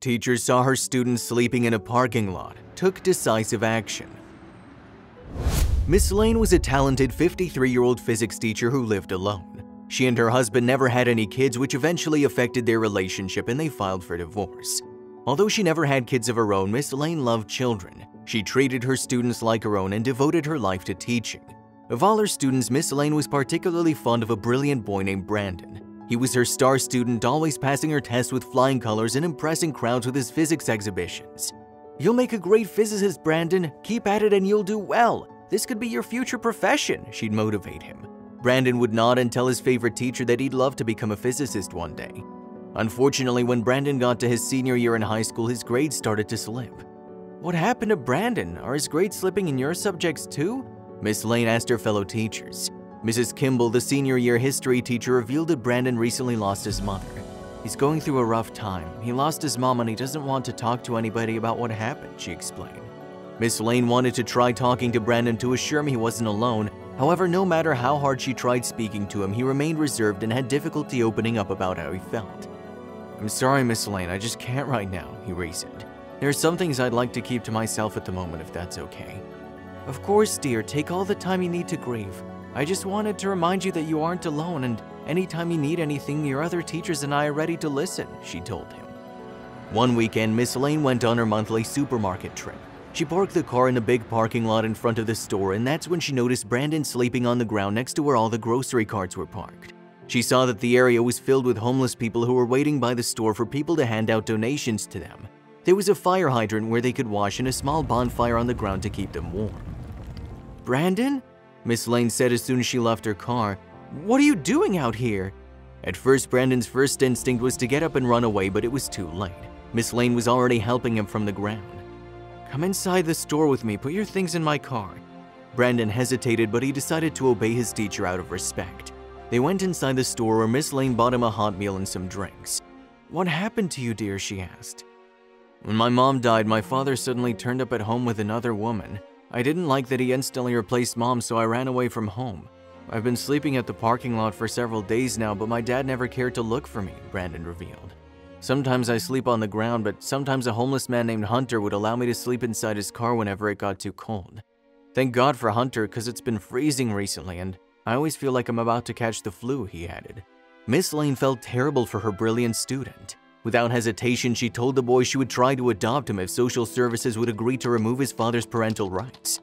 Teachers saw her students sleeping in a parking lot, took decisive action. Miss Lane was a talented 53-year-old physics teacher who lived alone. She and her husband never had any kids, which eventually affected their relationship and they filed for divorce. Although she never had kids of her own, Miss Lane loved children. She treated her students like her own and devoted her life to teaching. Of all her students, Miss Lane was particularly fond of a brilliant boy named Brandon. He was her star student, always passing her tests with flying colors and impressing crowds with his physics exhibitions. "You'll make a great physicist, Brandon. Keep at it and you'll do well. This could be your future profession," she'd motivate him. Brandon would nod and tell his favorite teacher that he'd love to become a physicist one day. Unfortunately, when Brandon got to his senior year in high school, his grades started to slip. "What happened to Brandon? Are his grades slipping in your subjects too?" Miss Lane asked her fellow teachers. Mrs. Kimball, the senior year history teacher, revealed that Brandon recently lost his mother. "He's going through a rough time. He lost his mom and he doesn't want to talk to anybody about what happened," she explained. Miss Lane wanted to try talking to Brandon to assure him he wasn't alone. However, no matter how hard she tried speaking to him, he remained reserved and had difficulty opening up about how he felt. "I'm sorry, Miss Lane, I just can't right now," he reasoned. "There are some things I'd like to keep to myself at the moment, if that's okay." "Of course, dear, take all the time you need to grieve. I just wanted to remind you that you aren't alone, and anytime you need anything, your other teachers and I are ready to listen," she told him. One weekend, Miss Lane went on her monthly supermarket trip. She parked the car in a big parking lot in front of the store, and that's when she noticed Brandon sleeping on the ground next to where all the grocery carts were parked. She saw that the area was filled with homeless people who were waiting by the store for people to hand out donations to them. There was a fire hydrant where they could wash and a small bonfire on the ground to keep them warm. "Brandon?" Miss Lane said as soon as she left her car. "What are you doing out here?" At first, Brandon's first instinct was to get up and run away, but it was too late. Miss Lane was already helping him from the ground. "Come inside the store with me, put your things in my car." Brandon hesitated, but he decided to obey his teacher out of respect. They went inside the store where Miss Lane bought him a hot meal and some drinks. "What happened to you, dear?" she asked. "When my mom died, my father suddenly turned up at home with another woman. I didn't like that he instantly replaced mom, so I ran away from home. I've been sleeping at the parking lot for several days now, but my dad never cared to look for me," Brandon revealed. "Sometimes I sleep on the ground, but sometimes a homeless man named Hunter would allow me to sleep inside his car whenever it got too cold. Thank God for Hunter, because it's been freezing recently, and I always feel like I'm about to catch the flu," he added. Miss Lane felt terrible for her brilliant student. Without hesitation, she told the boy she would try to adopt him if social services would agree to remove his father's parental rights.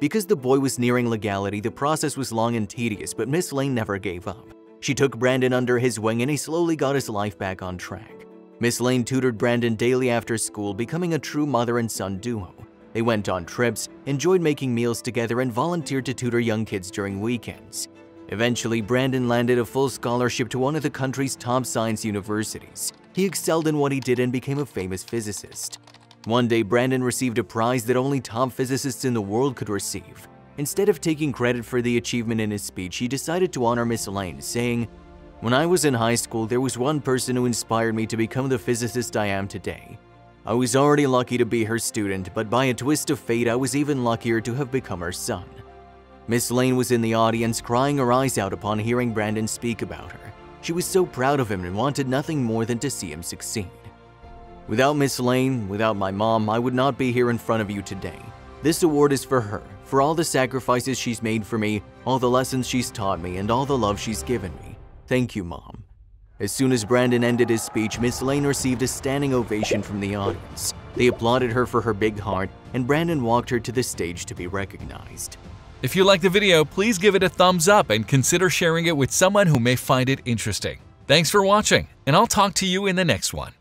Because the boy was nearing legality, the process was long and tedious, but Miss Lane never gave up. She took Brandon under his wing, and he slowly got his life back on track. Miss Lane tutored Brandon daily after school, becoming a true mother and son duo. They went on trips, enjoyed making meals together, and volunteered to tutor young kids during weekends. Eventually, Brandon landed a full scholarship to one of the country's top science universities. He excelled in what he did and became a famous physicist. One day, Brandon received a prize that only top physicists in the world could receive. Instead of taking credit for the achievement in his speech, he decided to honor Miss Lane, saying, "When I was in high school, there was one person who inspired me to become the physicist I am today. I was already lucky to be her student, but by a twist of fate, I was even luckier to have become her son." Miss Lane was in the audience, crying her eyes out upon hearing Brandon speak about her. She was so proud of him and wanted nothing more than to see him succeed. "Without Miss Lane, without my mom, I would not be here in front of you today. This award is for her, for all the sacrifices she's made for me, all the lessons she's taught me, and all the love she's given me. Thank you, Mom." As soon as Brandon ended his speech, Miss Lane received a standing ovation from the audience. They applauded her for her big heart, and Brandon walked her to the stage to be recognized. If you liked the video, please give it a thumbs up and consider sharing it with someone who may find it interesting. Thanks for watching, and I'll talk to you in the next one.